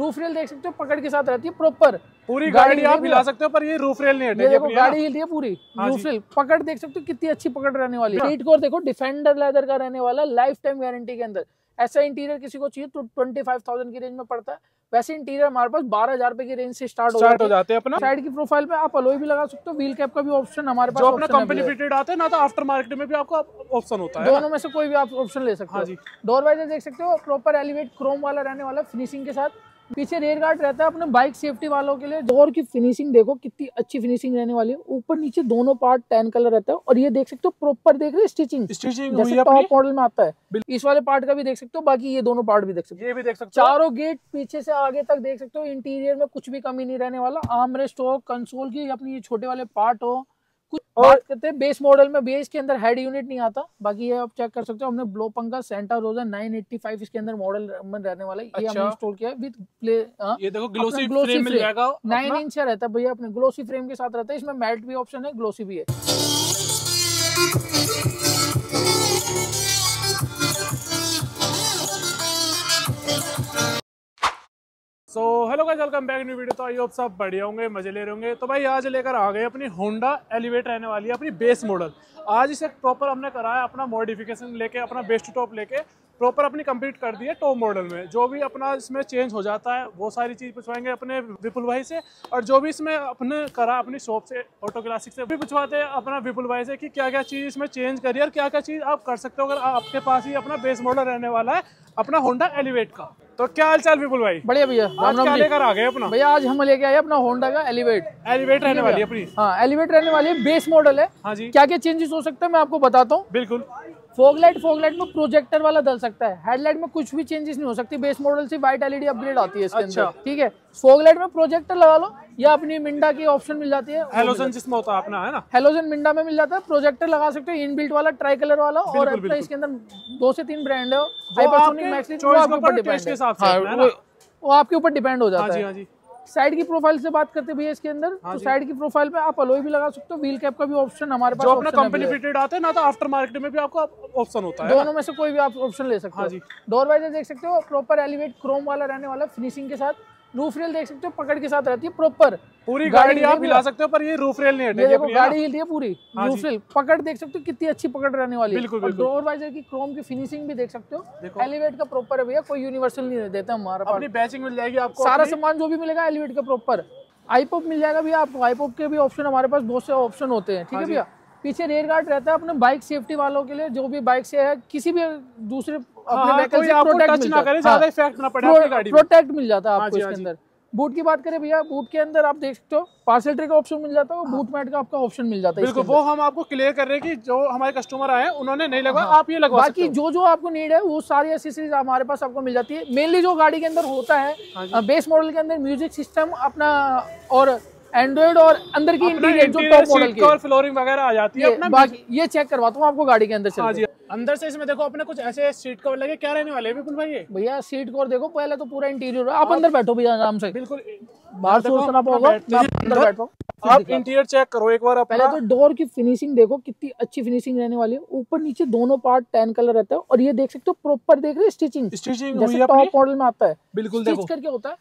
Roof rail देख सकते हो पकड़ के साथ रहती है, प्रॉपर पूरी गाड़ी आप हिला सकते हो पर ये रूफ रेल नहीं हटेगी अपनी, गाड़ी हिलती है पूरी। रूफ रेल पकड़ देख सकते हो कितनी अच्छी पकड़ रहने वाली है। सीट कवर देखो डिफेंडर लेदर का रहने वाला, लाइफ टाइम गारंटी के अंदर। ऐसा इंटीरियर किसी को चाहिए तो 25,000 की रेंज में पड़ता है, वैसे इंटीरियर हमारे पास 12,000 रुपए की रेंज से स्टार्ट हो जाते हैं। अपना साइड की प्रोफाइल पे आप अलॉय भी लगा सकते हो, व्हील कैप का भी ऑप्शन हमारे पास जो अपना कंपनी फिटेड आते हैं ना, तो आफ्टर मार्केट में भी आपको ऑप्शन होता है, दोनों में से कोई भी आप ऑप्शन ले सकते हो। डोर वाइजर देख सकते हो प्रॉपर एलिवेट क्रोम वाला रहने वाला फिनिशिंग के साथ। पीछे रेयर गार्ड रहता है अपने बाइक सेफ्टी वालों के लिए। डोर की फिनिशिंग देखो कितनी अच्छी फिनिशिंग रहने वाली है, ऊपर नीचे दोनों पार्ट टैन कलर रहता है। और ये देख सकते हो प्रॉपर देख रहे हो स्टिचिंग जैसे टॉप मॉडल में आता है। इस वाले पार्ट का भी देख सकते हो, बाकी ये दोनों पार्ट भी देख सकते हो, ये भी देख सकते हो। चारों गेट पीछे से आगे तक देख सकते हो, इंटीरियर में कुछ भी कमी नहीं रहने वाला। आर्मरेस्ट हो, कंसोल की अपनी ये छोटे वाले पार्ट हो। कुछ बात करते हैं बेस मॉडल में, बेस के अंदर हेड यूनिट नहीं आता, बाकी ये आप चेक कर सकते हो। हमने ब्लौपंक का सेंटा रोजा 985 इसके अंदर मॉडल में रहने वाला है। ये हमने इंस्टॉल किया है विद प्ले। ये देखो ग्लोसी फ्रेम मिल जाएगा, 9 इंच का रहता है भैया, अपने ग्लोसी फ्रेम के साथ रहता है। इसमें मैट भी ऑप्शन है, ग्लोसी भी है। तो hello guys, welcome back new video. तो आई होप सब बढ़िया होंगे, मजे ले रहे होंगे। तो भाई आज लेकर आ गए अपनी होंडा एलिवेट रहने वाली है अपनी बेस मॉडल। आज इसे प्रॉपर हमने कराया अपना मॉडिफिकेशन लेके, अपना बेस्ट टॉप लेके प्रॉपर अपनी कंप्लीट कर दी है टॉप मॉडल में। जो भी अपना इसमें चेंज हो जाता है वो सारी चीज़ पूछवाएंगे अपने विपुल भाई से, और जो भी इसमें अपने करा अपनी शॉप से ऑटो क्लासिक से भी पूछवाते हैं अपना विपुल भाई से कि क्या क्या चीज़ इसमें चेंज करिए और क्या क्या चीज़ आप कर सकते हो। अगर आपके पास ही अपना बेस मॉडल रहने वाला है अपना होंडा एलिवेट का। तो क्या हाल चाल विपुल भाई? बढ़िया भैया, लेकर आ गए अपना। भैया आज हम लेके आए अपना होंडा का एलिवेट। एलिवेट रहने वाली है अपनी, हाँ एलिवेट रहने वाली है, बेस मॉडल है। हाँ जी, क्या क्या चेंजेस हो सकते हैं मैं आपको बताता हूँ। बिल्कुल। फोगलाइट में प्रोजेक्टर वाला डल सकता है, हेडलाइट में कुछ भी चेंजेस नहीं हो सकती। बेस मॉडल से व्हाइट एलईडी अपग्रेड आती है इसके अंदर, ठीक है। फोगलाइट में प्रोजेक्टर लगा लो या अपनी मिंडा की ऑप्शन मिल जाती है, हेलोजन जिसमें होता है अपना, है ना, हेलोजन मिंडा में मिल जाता है। प्रोजेक्टर लगा सकते हो इनबिल्ट वाला, ट्राई कलर वाला। और इसके अंदर 2 से 3 ब्रांड है, वो आपके ऊपर डिपेंड हो जाता है। साइड की प्रोफाइल से बात करते भैया इसके अंदर, तो साइड की प्रोफाइल पे आप अलॉय भी लगा सकते हो, व्हील कैप का भी ऑप्शन हमारे पास जो अपना कंपनी फिटेड आते हैं ना, तो आफ्टर मार्केट में भी आपको ऑप्शन होता है, दोनों में से कोई भी आप ऑप्शन ले सकते हो। डोर वाइजर देख सकते हो प्रॉपर एलिवेट क्रोम वाला रहने वाला फिनिशिंग के साथ। रूफ रेल देख सकते हो पकड़ के साथ रहती है, प्रॉपर पूरी गाड़ी आप हिला सकते हो पर ये रूफ रेल नहीं हटेगी अपनी, गाड़ी हिलती है पूरी। रूफ रेल पकड़ देख सकते हो कितनी अच्छी पकड़ रहने वाली है। डोर वाइजर की क्रोम की फिनिशिंग भी देख सकते हो, एलिवेट का प्रॉपर है भैया, कोई यूनिवर्सल नहीं देता हमारा। अपनी बैचिंग मिल जाएगी आपको, सारा सामान जो भी मिलेगा एलिवेट का प्रॉपर। आईपॉप मिल जाएगा भैया आपको, आईपॉप के भी ऑप्शन हमारे पास बहुत से ऑप्शन होते हैं, ठीक है भैया। पीछे रेयर गार्ड रहता है अपने बाइक सेफ्टी वालों के लिए, जो भी बाइक से है किसी भी दूसरे प्रोटेक्ट मिल जाता है आपको इसके अंदर। बूट की बात करें भैया, बूट के अंदर आप देख सकते हो पार्सल ट्रे का ऑप्शन मिल जाता है, बूट मैट का आपका ऑप्शन मिल जाता है। बिल्कुल, वो हम आपको क्लियर कर रहे हैं कि जो हमारे कस्टमर आए उन्होंने नहीं लगवा, आप ये लगवा सकते हो। बाकी जो जो आपको नीड है वो सारी एक्सेसरीज हमारे पास आपको मिल जाती है। मेनली जो गाड़ी के अंदर होता है बेस मॉडल के अंदर, म्यूजिक सिस्टम अपना और एंड्रॉइड, और अंदर की इंटीरियर जो टॉप मॉडल की और फ्लोरिंग वगैरह आ जाती है अपना। बाकी ये चेक करवाता हूँ आपको गाड़ी के अंदर से, अंदर से। इसमें देखो अपने कुछ ऐसे सीट कवर लगे, क्या रहने वाले बिल्कुल भाई? भैया सीट कवर देखो, पहले तो पूरा इंटीरियर है, आप अंदर बैठो भैया आराम से, बिल्कुल बाहर से सोचना पड़ेगा, आप अंदर बैठो। आप इंटीरियर चेक करो एक बार अपना। पहले तो डोर की फिनिशिंग देखो कितनी अच्छी फिनिशिंग रहने वाली है, ऊपर नीचे दोनों पार्ट टैन कलर रहता है। और ये देख सकते हो प्रॉपर देख रहे हो स्टिचिंग जैसे टॉप मॉडल में आता है, बिल्कुल स्टिच करके होता है।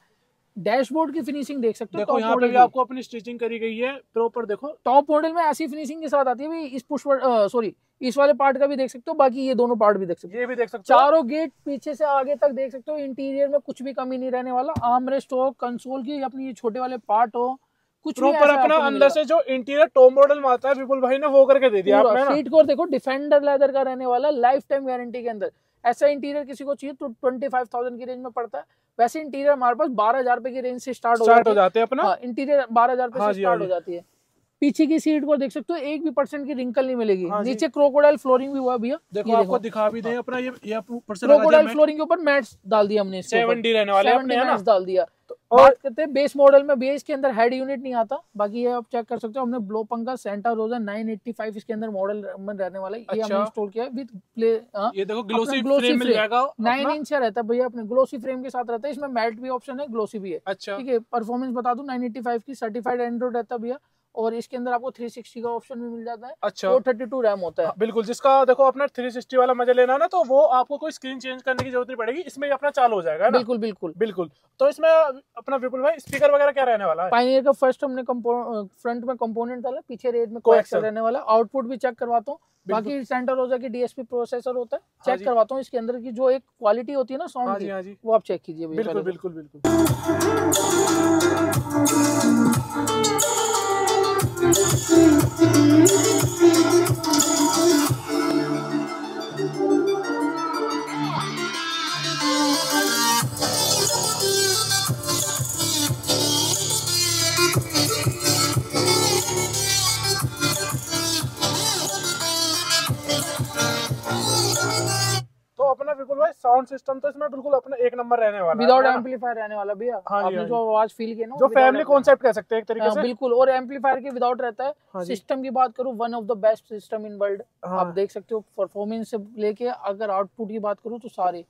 डैशबोर्ड की फिनिशिंग देख सकते हो, देखो यहाँ पे भी आपको अपनी स्टिचिंग करी गई है प्रॉपर। देखो टॉप मॉडल में ऐसी फिनिशिंग के साथ आती है भी, इस इस वाले पार्ट का भी देख सकते हो, बाकी ये दोनों पार्ट भी देख सकते हो, ये भी देख सकते हो। चारों गेट पीछे से आगे तक देख सकते हो, इंटीरियर में कुछ भी कमी नहीं रहने वाला। आर्मरेस्ट हो, कंसोल की अपनी ये छोटे वाले पार्ट हो, कुछ प्रॉपर अपना अंदर से जो इंटीरियर टॉप मॉडल में आता है विपुल भाई ने वो करके दे दिया आपने। सीट कवर देखो डिफेंडर लेदर का रहने वाला, लाइफ टाइम गारंटी के अंदर। ऐसा इंटीरियर किसी को चाहिए तो 25,000 की रेंज में पड़ता है, वैसे इंटीरियर हमारे पास 12,000 रुपए की रेंज से स्टार्ट हो जाते हैं अपना। इंटीरियर 12,000 रुपए से स्टार्ट हो जाती है। पीछे की सीट को देख सकते हो, 1% की रिंकल नहीं मिलेगी। नीचे क्रोकोडाइल फ्लोरिंग भी हुआ भैया, देखो आपको दिखा भी दें अपना, ये क्रोकोडाइल फ्लोरिंग के ऊपर मैट्स डाल दिया हमने, 7D रहने वाले हमने, मैट्स डाल दिया। बात करते हैं बेस मॉडल में, बेस के अंदर हेड यूनिट नहीं आता, बाकी ये आप चेक कर सकते हो। हमने ब्लौपंक का सेंटा रोजा 985 इसके अंदर मॉडल रहने वाला है। ये हमने इंस्टॉल किया है विद प्ले। ये देखो ग्लोसी फ्रेम मिल जाएगा, 9 इंच का रहता है भैया, अपने ग्लोसी फ्रेम के साथ रहता है। इसमें मैट भी ऑप्शन है, ग्लोसी भी है, ठीक है। परफॉर्मेंस बता दूं, 985 की सर्टिफाइड एंड्रॉइड रहता है भैया, और इसके अंदर आपको 360 का ऑप्शन भी मिल जाता है। अच्छा, 432 रैम होता है। बिल्कुल, जिसका देखो अपना 360 वाला मजा लेना ना, तो वो आपको कोई स्क्रीन चेंज करने की जरूरत नहीं पड़ेगी, इसमें अपना चालू हो जाएगा। बिल्कुल बिल्कुल बिल्कुल। तो इसमें अपना विपुल भाई स्पीकर वगैरह क्या रहने वाला है? पायनियर का फर्स्ट हमने फ्रंट में कंपोनेंट डाला, पीछे रेड में कोएक्सल रहने वाला। आउटपुट भी चेक करवाता हूँ, बाकी सेंटर हो जाएगी, डीएसपी प्रोसेसर होता है, चेक करवाता हूँ। इसके अंदर की जो एक क्वालिटी होती है ना साउंड की, वो आप चेक कीजिए। बिल्कुल बिल्कुल बिल्कुल। तो अपना बिल्कुल भाई साउंड सिस्टम तो इसमें बिल्कुल अपना एक नंबर रहने वाला, विदाउट एम्पलीफायर रहने वाला भैया। हाँ, आपने जो आवाज फील किया ना, जो फैमिली कॉन्सेप्ट कह सकते हैं एक तरीके से। बिल्कुल, और एम्पलीफायर के विदाउट रहता है। हाँ, सिस्टम की बात करूं, one of the best system in world. आप देख सकते हो परफॉर्मेंस से लेके अगर आउटपुट की बात करूँ तो सारे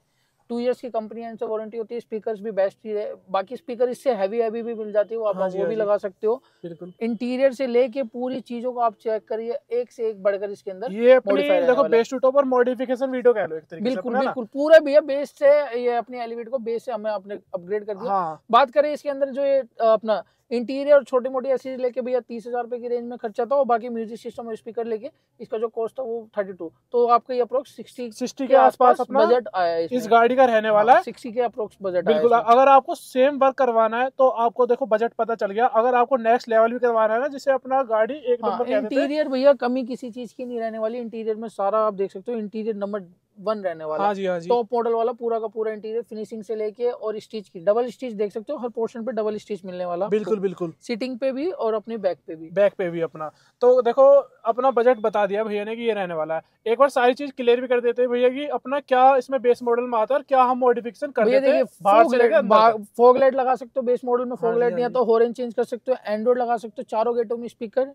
2 इयर्स की कंपनी एंड से वारंटी होती है। स्पीकर्स भी बेस्ट ही है, बाकी स्पीकर इससे हैवी भी मिल जाती है, वो आप वो भी लगा सकते हो। बिल्कुल, इंटीरियर से लेके पूरी चीजों को आप चेक करिए, एक से एक बढ़कर इसके अंदर ये देखो बेस्ट टू टॉप और मॉडिफिकेशन वीडियो कह लो एक तरीके से। बिल्कुल बिल्कुल पूरा भैया बेस से ये अपने एलिवेट को बेस से हमें अपने अपग्रेड कर दिया। बात करें इसके अंदर जो ये अपना इंटीरियर और छोटी मोटी एसीज लेके भैया 30,000 रुपए की रेंज में खर्चा था, और बाकी म्यूजिक सिस्टम और स्पीकर लेके इसका जो कॉस्ट था वो 32, तो आपका ये अप्रोक्स 60 के आसपास अपना बजट आया है इस गाड़ी का रहने वाला है। 60 के अप्रोक्स बजट। बिल्कुल, अगर आपको सेम वर्क करवाना है तो आपको देखो बजट पता चल गया। अगर आपको नेक्स्ट लेवल भी करवाना है ना, जिससे अपना गाड़ी एक नंबर। इंटीरियर भैया कमी किसी चीज की नहीं रहने वाली, इंटीरियर में सारा आप देख सकते हो, इंटीरियर नंबर 1 रहने वाला। टॉप मॉडल वाला पूरा का पूरा इंटीरियर, फिनिशिंग से लेके और स्टिच की डबल स्टिच देख सकते हो, हर पोर्शन पे डबल स्टिच मिलने वाला। बिल्कुल बिल्कुल, सीटिंग पे भी और अपने बैक पे भी अपना। तो देखो अपना बजट बता दिया भैया ने कि ये रहने वाला है। एक बार सारी चीज क्लियर भी कर देते हैं भैया कि अपना क्या इसमें बेस मॉडल में आता है, क्या हम मॉडिफिकेशन कर देते हैं। फॉग लाइट लगा सकते हो बेस मॉडल में, फॉग लाइट नहीं आता हॉर्न चेंज कर सकते हो, एंड्रॉइड लगा सकते हो, चारों गेटों में स्पीकर,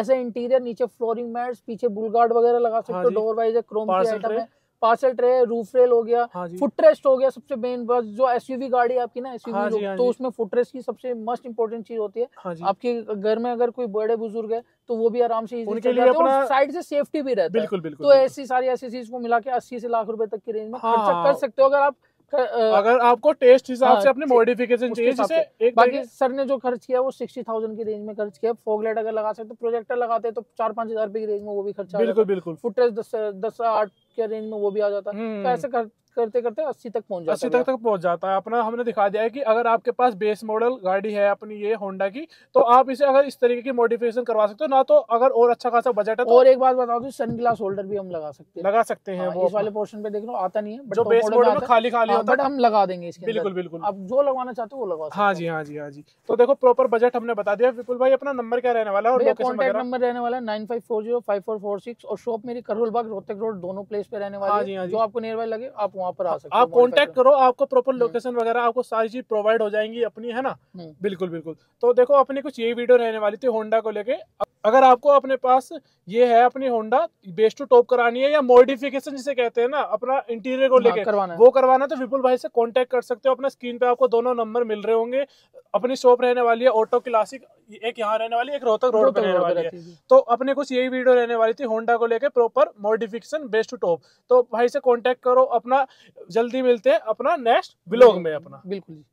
ऐसे इंटीरियर, नीचे फ्लोरिंग मैट्स, पीछे बुलगार्ड वगैरह लगा सकते हो। डोर वाइजर क्रोम की आइटम है, पार्सल ट्रे, रूफ रेल हो गया। हाँ, फुटरेस्ट हो गया, सबसे मेन बस जो एसयूवी गाड़ी आपकी ना एसयूवी। हाँ, तो उसमें फुटरेस्ट की सबसे मस्ट इंपोर्टेंट चीज होती है। हाँ, आपके घर में अगर कोई बड़े बुजुर्ग है तो वो भी आराम से उनके लिए अपना साइड से सेफ्टी भी रहता है। बिल्कुल बिल्कुल। तो ऐसी सारी ऐसी चीज को मिला के 80 से लाख रुपए तक की रेंज में खर्चा कर सकते हो, अगर आप अगर आपको टेस्ट हिसाब से अपने मॉडिफिकेशन चाहिए। बाकी सर ने जो खर्च किया वो 60,000 की रेंज में खर्च किया। फॉग लाइट अगर लगा सकते, प्रोजेक्टर लगाते तो 4-5 हजार रुपए की रेंज में वो भी खर्चा। बिल्कुल बिल्कुल। फुटरेस्ट 10-8 के रेंज में वो भी आ जाता है। तो ऐसे करते करते 80 तक पहुंच जाता है। 80 तक पहुंच जाता है अपना। हमने दिखा दिया है कि अगर आपके पास बेस मॉडल गाड़ी है अपनी ये होंडा की, तो आप इसे अगर इस तरीके की मॉडिफिकेशन करवा सकते हो ना, तो अगर और अच्छा खासा बजट है तो। और एक बात बता दूं, सनग्लास होल्डर भी हम लगा सकते हैं। वो इस वाले पोर्शन पे देख लो आता नहीं है, जो बेस मॉडल में खाली होता है, बट हम लगा देंगे इसके। बिल्कुल बिल्कुल, आप जो लगवाना चाहते हो वो लगा। हाँ जी। तो देखो प्रॉपर बजट हमने बता दिया। विपुल भाई अपना नंबर क्या रहने वाला है? कॉन्टेक्ट नंबर रहने वाला 95405446, और शॉप मेरी करोल बाग रोहतक रोड दोनों प्लेस पे रहने वाली है। जो आपको नियर बाय लगे आप वहाँ पर आ सकते हो, आप कांटेक्ट करो, आपको प्रॉपर लोकेशन वगैरह आपको सारी चीज प्रोवाइड हो जाएंगी अपनी, है ना। बिल्कुल बिल्कुल। तो देखो अपनी कुछ ये वीडियो रहने वाली थी होंडा को लेके। अगर आपको अपने पास ये है अपनी होंडा बेस टू टॉप करानी है, या मॉडिफिकेशन जिसे कहते हैं ना अपना इंटीरियर को लेके वो करवाना है, तो विपुल भाई से कांटेक्ट कर सकते हो। अपना स्क्रीन पे आपको दोनों नंबर मिल रहे होंगे। अपनी शॉप रहने वाली है ऑटो क्लासिक, एक यहाँ रहने वाली, एक रोहतक रोड पर रहने वाली है। तो अपने कुछ यही वीडियो रहने वाली थी होंडा को लेके, proper modification base to top. तो भाई से कांटेक्ट करो अपना। जल्दी मिलते हैं अपना नेक्स्ट व्लॉग में अपना। बिल्कुल।